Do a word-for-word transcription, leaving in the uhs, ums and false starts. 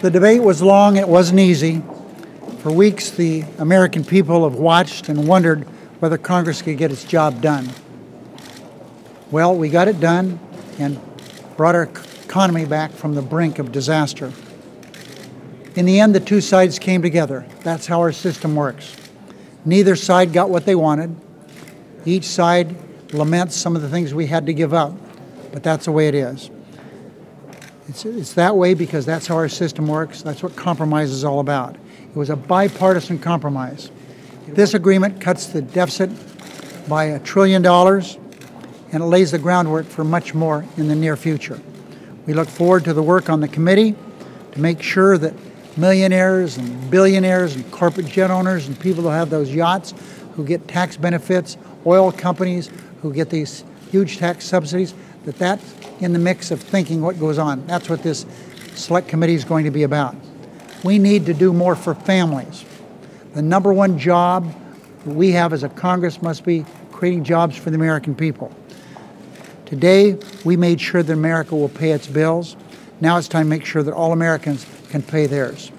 The debate was long, it wasn't easy. For weeks, the American people have watched and wondered whether Congress could get its job done. Well, we got it done and brought our economy back from the brink of disaster. In the end, the two sides came together. That's how our system works. Neither side got what they wanted. Each side laments some of the things we had to give up, but that's the way it is. It's, it's that way because that's how our system works. That's what compromise is all about. It was a bipartisan compromise. This agreement cuts the deficit by a trillion dollars, and it lays the groundwork for much more in the near future. We look forward to the work on the committee to make sure that millionaires and billionaires and corporate jet owners and people who have those yachts who get tax benefits, oil companies who get these huge tax subsidies, that that's in the mix of thinking what goes on. That's what this select committee is going to be about. We need to do more for families. The number one job that we have as a Congress must be creating jobs for the American people. Today, we made sure that America will pay its bills. Now it's time to make sure that all Americans can pay theirs.